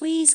Please